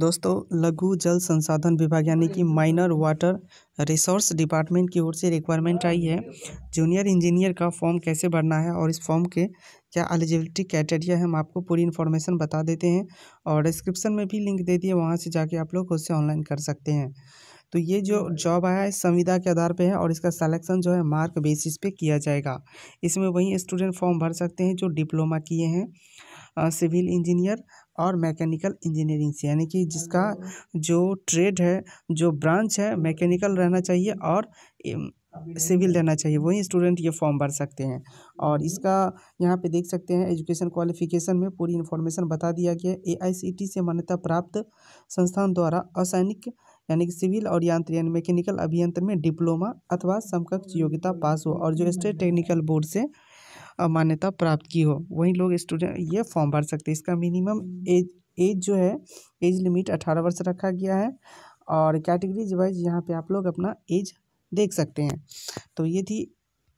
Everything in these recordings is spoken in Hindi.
दोस्तों लघु जल संसाधन विभाग यानी कि माइनर वाटर रिसोर्स डिपार्टमेंट की ओर से रिक्वायरमेंट आई है जूनियर इंजीनियर का फॉर्म कैसे भरना है और इस फॉर्म के क्या एलिजिबिलिटी क्राइटेरिया है, हम आपको पूरी इन्फॉर्मेशन बता देते हैं और डिस्क्रिप्शन में भी लिंक दे दिए, वहां से जाके आप लोग उससे ऑनलाइन कर सकते हैं। तो ये जो जॉब आया है संविदा के आधार पे है और इसका सिलेक्शन जो है मार्क बेसिस पे किया जाएगा। इसमें वही स्टूडेंट फॉर्म भर सकते हैं जो डिप्लोमा किए हैं सिविल इंजीनियर और मैकेनिकल इंजीनियरिंग से, यानी कि जिसका जो ट्रेड है जो ब्रांच है मैकेनिकल रहना चाहिए और सिविल रहना चाहिए, वही स्टूडेंट ये फॉर्म भर सकते हैं। और इसका यहाँ पे देख सकते हैं एजुकेशन क्वालिफिकेशन में पूरी इन्फॉर्मेशन बता दिया गया है। AICTE से मान्यता प्राप्त संस्थान द्वारा असैनिक यानी कि सिविल और यांत्रिक यानी मैकेनिकल अभियंत्रण में डिप्लोमा अथवा समकक्ष योग्यता पास हो और जो स्टेट टेक्निकल बोर्ड से मान्यता प्राप्त की हो, वहीं लोग स्टूडेंट ये फॉर्म भर सकते हैं। इसका मिनिमम एज जो है एज लिमिट 18 वर्ष रखा गया है और कैटेगरीज वाइज यहाँ पे आप लोग अपना एज देख सकते हैं। तो ये थी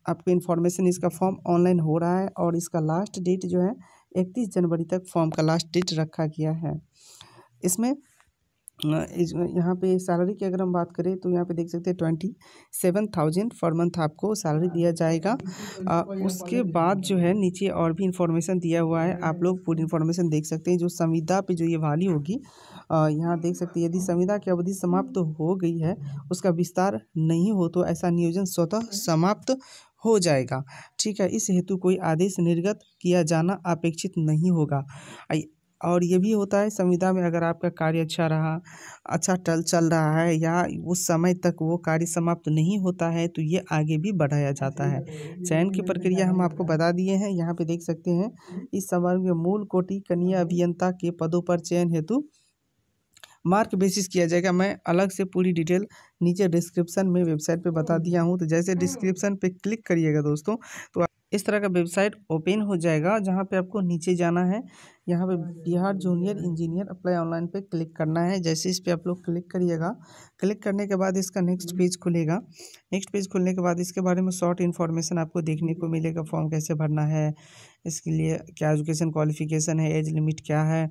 आपको इन्फॉर्मेशन। इसका फॉर्म ऑनलाइन हो रहा है और इसका लास्ट डेट जो है 31 जनवरी तक फॉर्म का लास्ट डेट रखा गया है। इसमें यहाँ पे सैलरी की अगर हम बात करें तो यहाँ पे देख सकते हैं 27,000 पर मंथ आपको सैलरी दिया जाएगा। उसके बाद जो है नीचे और भी इन्फॉर्मेशन दिया हुआ है, आप लोग पूरी इन्फॉर्मेशन देख सकते हैं। जो संविदा पे जो ये वाली होगी यहाँ देख सकते हैं, यदि संविदा की अवधि समाप्त तो हो गई है उसका विस्तार नहीं हो तो ऐसा नियोजन स्वतः समाप्त हो जाएगा, ठीक है। इस हेतु कोई आदेश निर्गत किया जाना अपेक्षित नहीं होगा। और ये भी होता है संविदा में अगर आपका कार्य अच्छा रहा, अच्छा चल रहा है या उस समय तक वो कार्य समाप्त नहीं होता है तो ये आगे भी बढ़ाया जाता है। चयन की प्रक्रिया हम आपको बता दिए हैं, यहाँ पे देख सकते हैं। इस समारोह में मूल कोटि कनीय अभियंता के पदों पर चयन हेतु मार्क बेसिस किया जाएगा। मैं अलग से पूरी डिटेल नीचे डिस्क्रिप्शन में वेबसाइट पर बता दिया हूँ, तो जैसे डिस्क्रिप्शन पर क्लिक करिएगा दोस्तों तो इस तरह का वेबसाइट ओपन हो जाएगा जहाँ पे आपको नीचे जाना है, यहाँ पे Bihar junior engineer apply online पे क्लिक करना है। जैसे इस पे आप लोग क्लिक करिएगा, क्लिक करने के बाद इसका नेक्स्ट पेज खुलेगा। नेक्स्ट पेज खुलने के बाद इसके बारे में शॉर्ट इन्फॉर्मेशन आपको देखने को मिलेगा, फॉर्म कैसे भरना है, इसके लिए क्या एजुकेशन क्वालिफिकेशन है, एज लिमिट क्या है,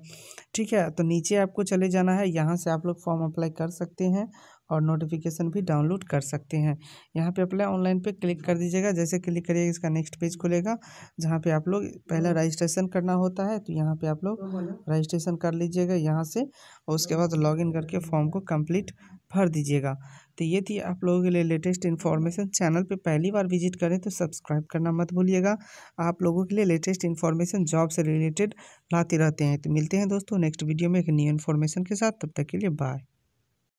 ठीक है। तो नीचे आपको चले जाना है, यहाँ से आप लोग फॉर्म अप्लाई कर सकते हैं और नोटिफिकेशन भी डाउनलोड कर सकते हैं। यहाँ पे अप्लाई ऑनलाइन पे क्लिक कर दीजिएगा। जैसे क्लिक करिएगा इसका नेक्स्ट पेज खुलेगा जहाँ पे आप लोग पहले रजिस्ट्रेशन करना होता है, तो यहाँ पे आप लोग रजिस्ट्रेशन कर लीजिएगा यहाँ से और उसके बाद लॉगिन करके फॉर्म को कंप्लीट भर दीजिएगा। तो ये थी आप लोगों के लिए लेटेस्ट इन्फॉर्मेशन। चैनल पे पहली बार विजिट करें तो सब्सक्राइब करना मत भूलिएगा, आप लोगों के लिए लेटेस्ट इन्फॉर्मेशन जॉब से रिलेटेड लाते रहते हैं। तो मिलते हैं दोस्तों नेक्स्ट वीडियो में एक न्यू इन्फॉर्मेशन के साथ, तब तक के लिए बाय।